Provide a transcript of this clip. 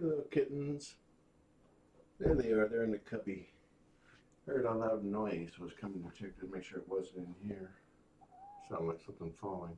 Little kittens. There they are. They're in the cubby. Heard a loud noise was coming to check to make sure it wasn't in here. Sounded like something falling.